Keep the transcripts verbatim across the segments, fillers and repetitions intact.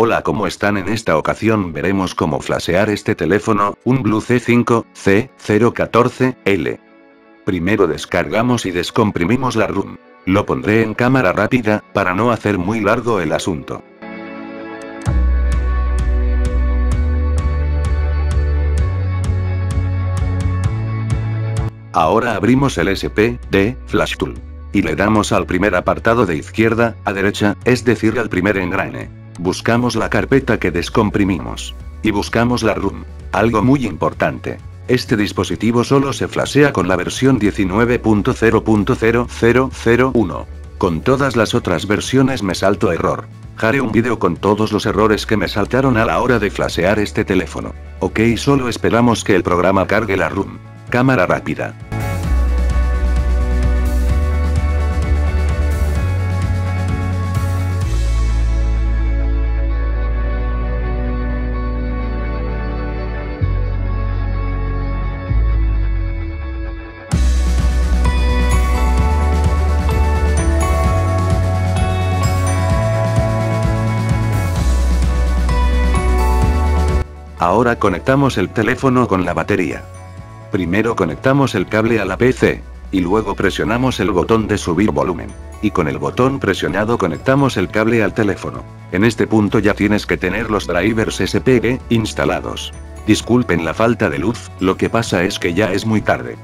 Hola, ¿cómo están? En esta ocasión veremos cómo flashear este teléfono, un Blue C cinco C cero catorce L. Primero descargamos y descomprimimos la ROM. Lo pondré en cámara rápida, para no hacer muy largo el asunto. Ahora abrimos el S P D Flash Tool. Y le damos al primer apartado de izquierda a derecha, es decir, al primer engrane. Buscamos la carpeta que descomprimimos. Y buscamos la ROM. Algo muy importante. Este dispositivo solo se flashea con la versión diecinueve punto cero punto cero cero cero uno. Con todas las otras versiones me salto error. Haré un vídeo con todos los errores que me saltaron a la hora de flashear este teléfono. Ok, solo esperamos que el programa cargue la ROM. Cámara rápida. Ahora conectamos el teléfono con la batería. Primero conectamos el cable a la P C, y luego presionamos el botón de subir volumen. Y con el botón presionado conectamos el cable al teléfono. En este punto ya tienes que tener los drivers S P D instalados. Disculpen la falta de luz, lo que pasa es que ya es muy tarde.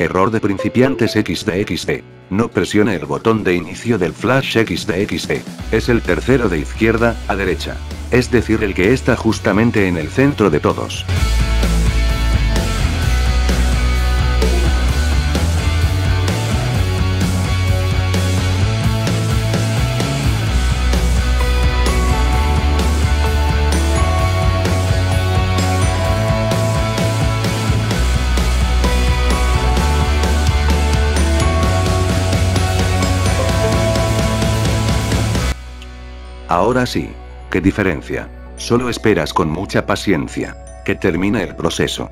Error de principiantes equis de equis de. No presione el botón de inicio del flash equis de equis de. Es el tercero de izquierda a derecha. Es decir, el que está justamente en el centro de todos. Ahora sí. ¿Qué diferencia? Solo esperas con mucha paciencia que termine el proceso.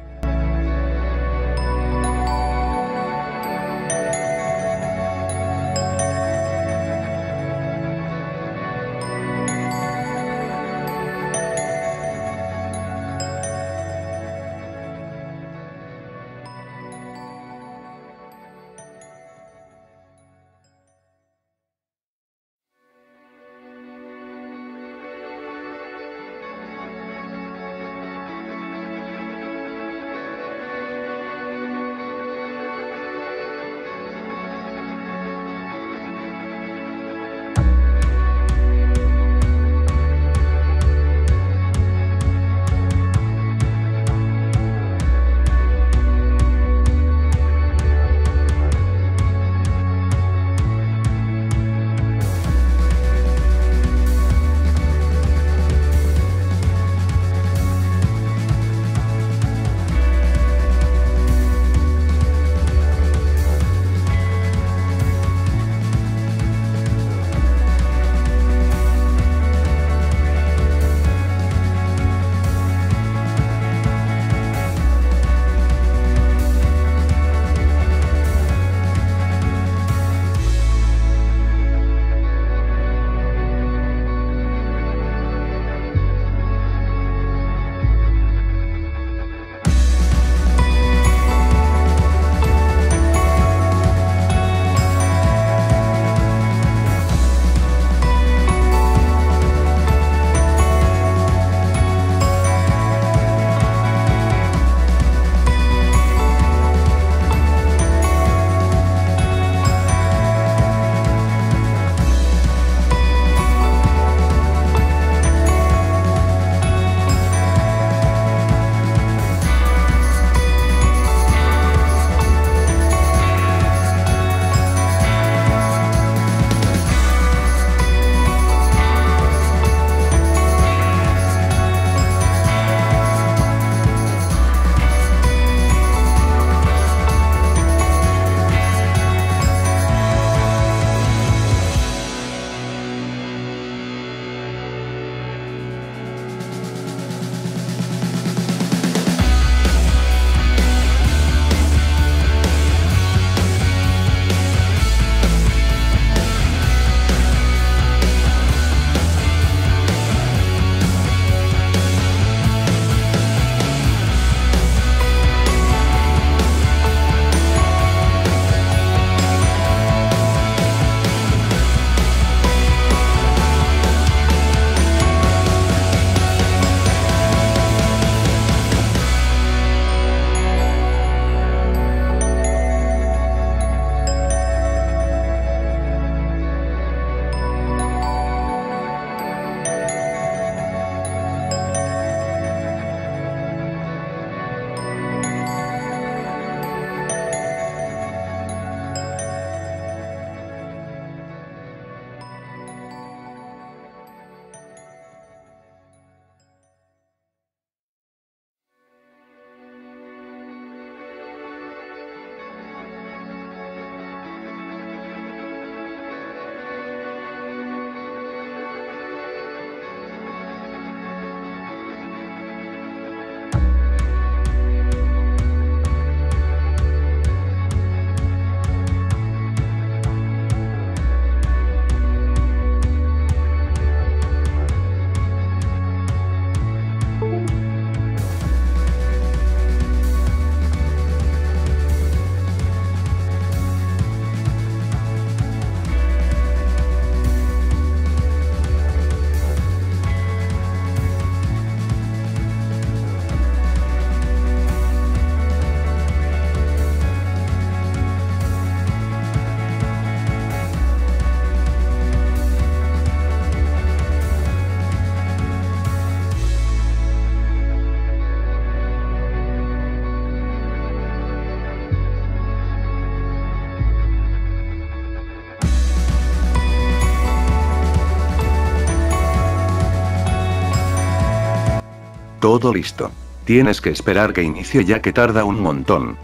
Todo listo. Tienes que esperar que inicie ya que tarda un montón.